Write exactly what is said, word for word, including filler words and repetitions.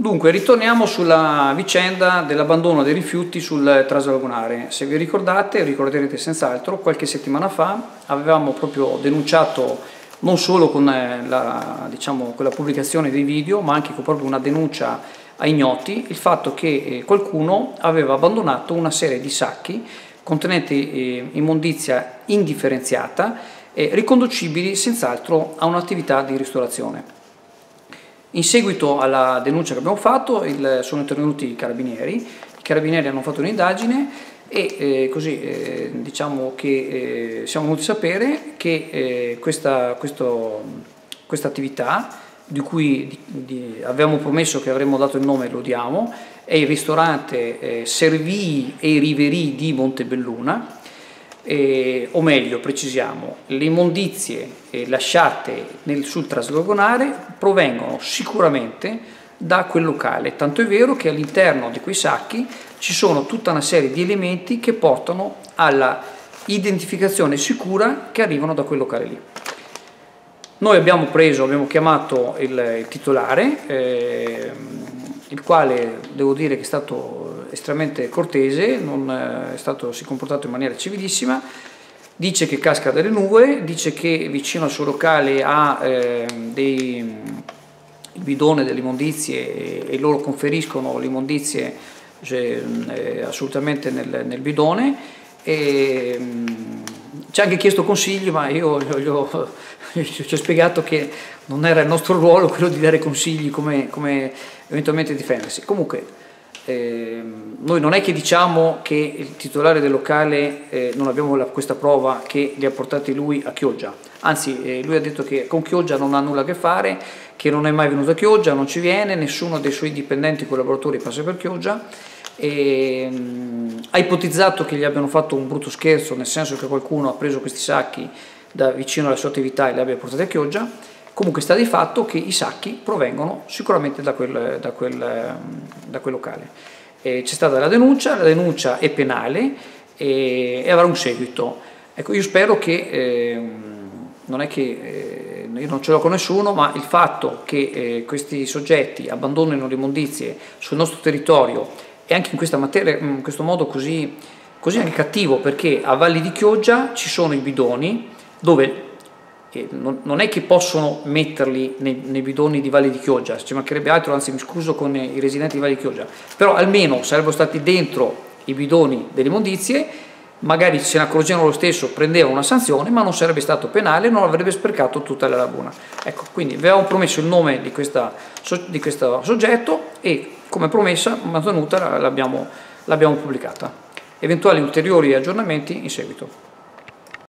Dunque, ritorniamo sulla vicenda dell'abbandono dei rifiuti sul Trasalagunare. Se vi ricordate, ricorderete senz'altro, qualche settimana fa avevamo proprio denunciato, non solo con la, diciamo, con la pubblicazione dei video, ma anche con proprio una denuncia a ignoti, il fatto che qualcuno aveva abbandonato una serie di sacchi contenenti immondizia indifferenziata e riconducibili senz'altro a un'attività di ristorazione. In seguito alla denuncia che abbiamo fatto il, sono intervenuti i carabinieri, i carabinieri hanno fatto un'indagine e eh, così eh, diciamo che eh, siamo venuti a sapere che eh, questa, questo, questa attività di cui di, di, avevamo promesso che avremmo dato il nome e lo diamo, è il ristorante eh, Servii e Riverii di Montebelluna. Eh, o meglio, precisiamo, le immondizie eh, lasciate nel, sul Trasalagunare provengono sicuramente da quel locale, tanto è vero che all'interno di quei sacchi ci sono tutta una serie di elementi che portano alla identificazione sicura che arrivano da quel locale lì. Noi abbiamo preso, abbiamo chiamato il, il titolare, eh, il quale devo dire che è stato estremamente cortese, non è stato, si è comportato in maniera civilissima, dice che casca dalle nuvole, dice che vicino al suo locale ha eh, dei bidoni delle immondizie e, e loro conferiscono le immondizie, cioè, eh, assolutamente nel, nel bidone, e mh, ci ha anche chiesto consigli, ma io gli ho, ci ho spiegato che non era il nostro ruolo quello di dare consigli come, come eventualmente difendersi. Comunque, Eh, noi non è che diciamo che il titolare del locale eh, non abbiamo la, questa prova che li ha portati lui a Chioggia, anzi eh, lui ha detto che con Chioggia non ha nulla a che fare, che non è mai venuto a Chioggia, non ci viene, nessuno dei suoi dipendenti collaboratori passa per Chioggia, e, mh, ha ipotizzato che gli abbiano fatto un brutto scherzo, nel senso che qualcuno ha preso questi sacchi da vicino alla sua attività e li abbia portati a Chioggia. Comunque sta di fatto che i sacchi provengono sicuramente da quel, da quel, da quel locale. C'è stata la denuncia, la denuncia è penale e, e avrà un seguito. Ecco, io spero che, eh, non è che eh, io non ce l'ho con nessuno, ma il fatto che eh, questi soggetti abbandonino le immondizie sul nostro territorio e anche in questa materia, in questo modo così, così anche cattivo, perché a Valli di Chioggia ci sono i bidoni dove E non è che possono metterli nei, nei bidoni di Valli di Chioggia, ci mancherebbe altro, anzi mi scuso con i residenti di Valli di Chioggia, però almeno sarebbero stati dentro i bidoni delle immondizie, magari se ne accorgevano lo stesso prendevano una sanzione, ma non sarebbe stato penale, non avrebbe sprecato tutta la laguna. Ecco, quindi avevamo promesso il nome di, questa, di questo soggetto e come promessa mantenuta l'abbiamo pubblicata. Eventuali ulteriori aggiornamenti in seguito.